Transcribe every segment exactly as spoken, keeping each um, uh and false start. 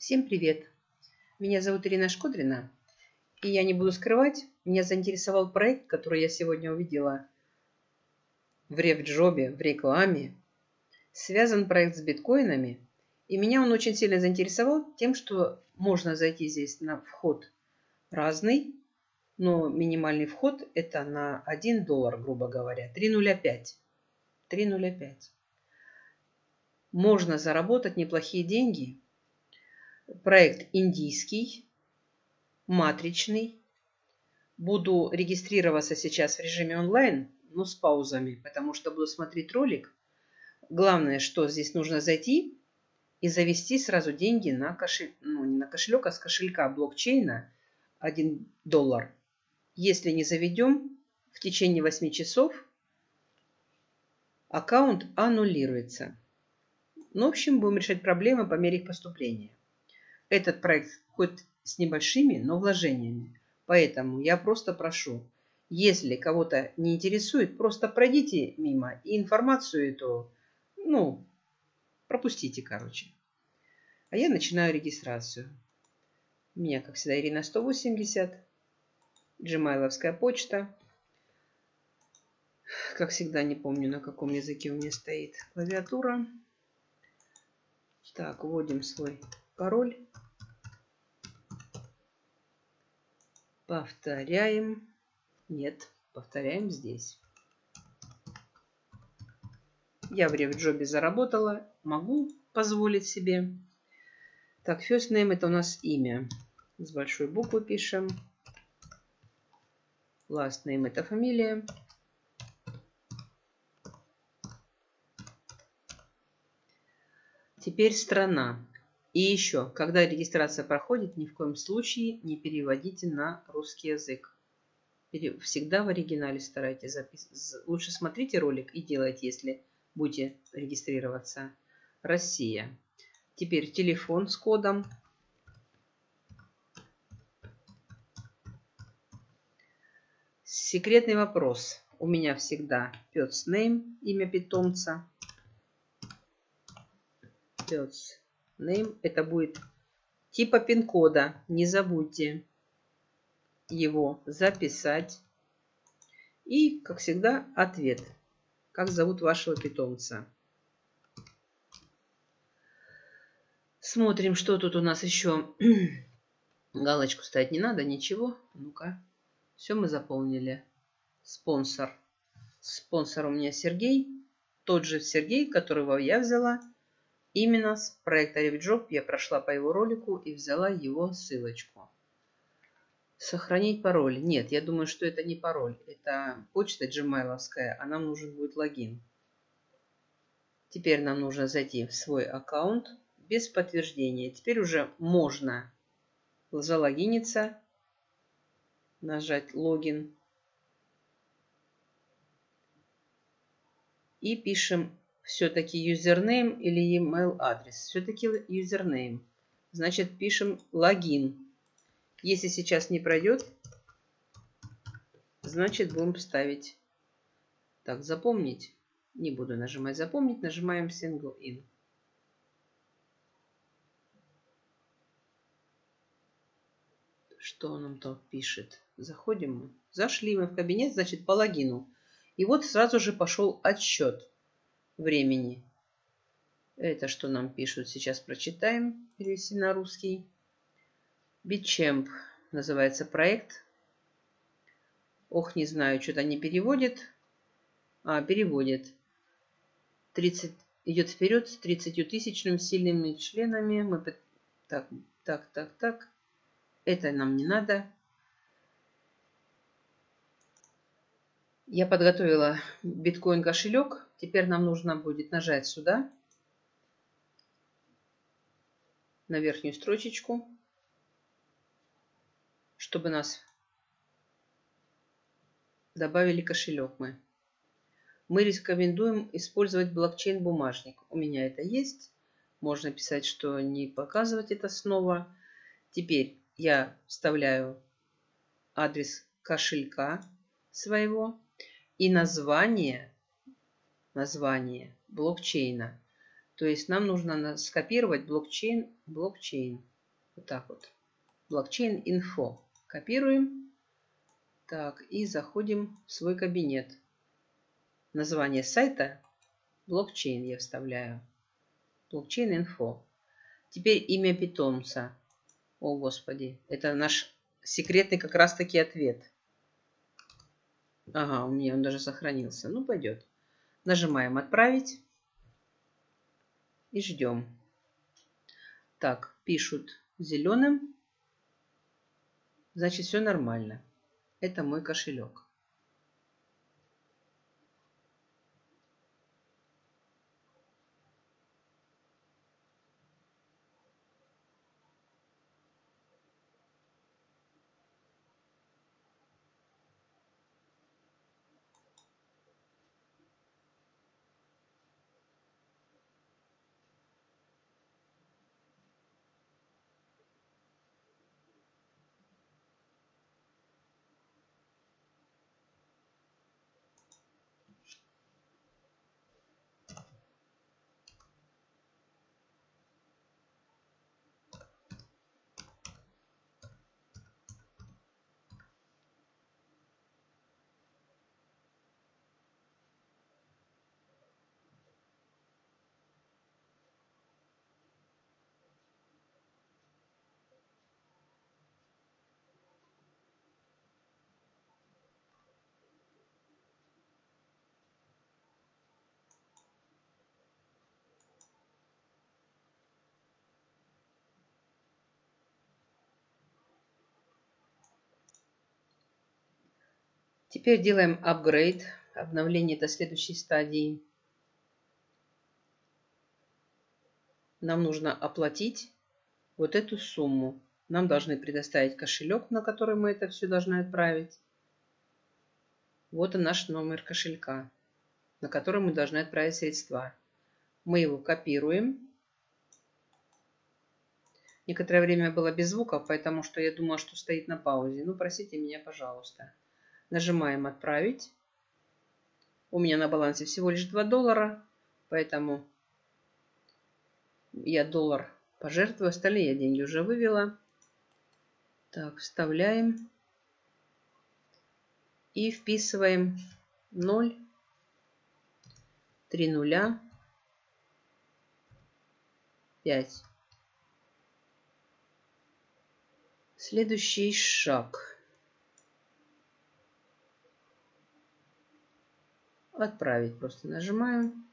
Всем привет! Меня зовут Ирина Шкудрина, и я не буду скрывать, меня заинтересовал проект, который я сегодня увидела в RevDrop, в рекламе. Связан проект с биткоинами, и меня он очень сильно заинтересовал тем, что можно зайти здесь на вход разный, но минимальный вход это на один доллар, грубо говоря, три ноль пять. Можно заработать неплохие деньги. Проект индийский, матричный. Буду регистрироваться сейчас в режиме онлайн, но с паузами, потому что буду смотреть ролик. Главное, что здесь нужно зайти и завести сразу деньги на кошель... ну, не на кошелек, а с кошелька блокчейна один доллар. Если не заведем, в течение восьми часов аккаунт аннулируется. Ну, в общем, будем решать проблемы по мере их поступления. Этот проект хоть с небольшими, но вложениями. Поэтому я просто прошу, если кого-то не интересует, просто пройдите мимо и информацию эту, ну, пропустите, короче. А я начинаю регистрацию. У меня, как всегда, Ирина сто восемьдесят, джимайловская почта. Как всегда, не помню, на каком языке у меня стоит клавиатура. Так, вводим свой пароль. Повторяем. Нет, повторяем здесь. Я в RevDrop заработала. Могу позволить себе. Так, first name это у нас имя. С большой буквы пишем. Last name это фамилия. Теперь страна. И еще, когда регистрация проходит, ни в коем случае не переводите на русский язык. Всегда в оригинале старайтесь записывать. Лучше смотрите ролик и делайте, если будете регистрироваться. Россия. Теперь телефон с кодом. Секретный вопрос. У меня всегда Pet's Name, имя питомца. Pet's Name это будет типа пин-кода. Не забудьте его записать. И, как всегда, ответ. Как зовут вашего питомца. Смотрим, что тут у нас еще. Галочку ставить не надо, ничего. Ну-ка, все мы заполнили. Спонсор. Спонсор у меня Сергей. Тот же Сергей, которого я взяла. Именно с проекта RevDrop я прошла по его ролику и взяла его ссылочку. Сохранить пароль. Нет, я думаю, что это не пароль. Это почта джимайловская, а нам нужен будет логин. Теперь нам нужно зайти в свой аккаунт без подтверждения. Теперь уже можно залогиниться, нажать логин. И пишем все-таки юзернейм или email адрес. Все-таки юзернейм. Значит, пишем логин. Если сейчас не пройдет, значит, будем ставить. Так, запомнить. Не буду нажимать запомнить. Нажимаем single in. Что нам там пишет? Заходим мы. Зашли мы в кабинет, значит, по логину. И вот сразу же пошел отсчет времени. Это что нам пишут? Сейчас прочитаем. Перевести на русский. BTChamp называется проект. Ох, не знаю, что-то не переводит. А, переводит. тридцать идет вперед с тридцатью тысячным сильными членами. Мы... Так, так, так, так. Это нам не надо. Я подготовила биткоин кошелек. Теперь нам нужно будет нажать сюда, на верхнюю строчечку, чтобы нас добавили кошелек мы. Мы рекомендуем использовать блокчейн-бумажник. У меня это есть. Можно писать, что не показывать это снова. Теперь я вставляю адрес кошелька своего и название. Название блокчейна. То есть нам нужно скопировать блокчейн, блокчейн. Вот так вот. Блокчейн инфо. Копируем. Так, и заходим в свой кабинет. Название сайта блокчейн я вставляю. Блокчейн инфо. Теперь имя питомца. О, Господи, это наш секретный как раз-таки ответ. Ага, у меня он даже сохранился. Ну, пойдет. Нажимаем «Отправить» и ждем. Так, пишут зеленым. Значит, все нормально. Это мой кошелек. Теперь делаем апгрейд. Обновление до следующей стадии. Нам нужно оплатить вот эту сумму. Нам должны предоставить кошелек, на который мы это все должны отправить. Вот и наш номер кошелька, на который мы должны отправить средства. Мы его копируем. Некоторое время было без звука, поэтому что я думала, что стоит на паузе. Ну, простите меня, пожалуйста. Нажимаем «Отправить». У меня на балансе всего лишь два доллара, поэтому я доллар пожертвую, остальные я деньги уже вывела. Так, вставляем и вписываем ноль, три нуля, пять. Следующий шаг. Отправить просто нажимаем.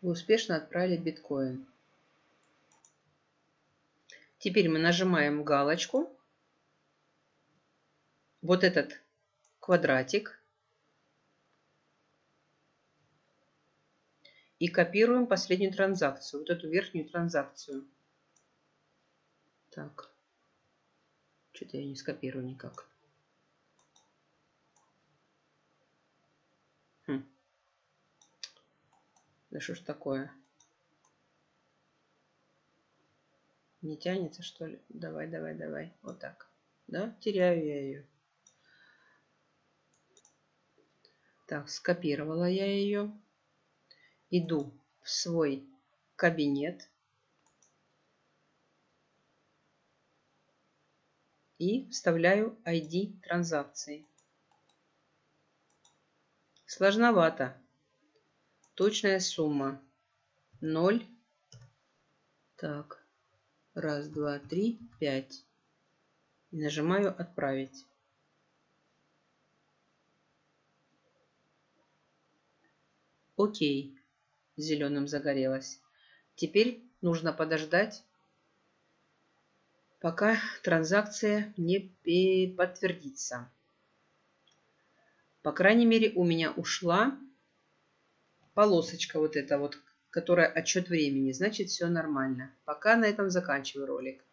Вы успешно отправили биткоин. Теперь мы нажимаем галочку. Вот этот квадратик. И копируем последнюю транзакцию, вот эту верхнюю транзакцию. Так, что-то я не скопирую никак. Хм. Да что ж такое? Не тянется, что ли? Давай, давай, давай. Вот так. Да, теряю я ее. Так, скопировала я ее. Иду в свой кабинет и вставляю ай ди транзакции. Сложновато. Точная сумма ноль. Так, раз, два, три, пять. И нажимаю «Отправить». Окей. Зеленым загорелось. Теперь нужно подождать, пока транзакция не подтвердится. По крайней мере, у меня ушла полосочка вот эта вот, которая отчет времени. Значит, все нормально. Пока на этом заканчиваю ролик.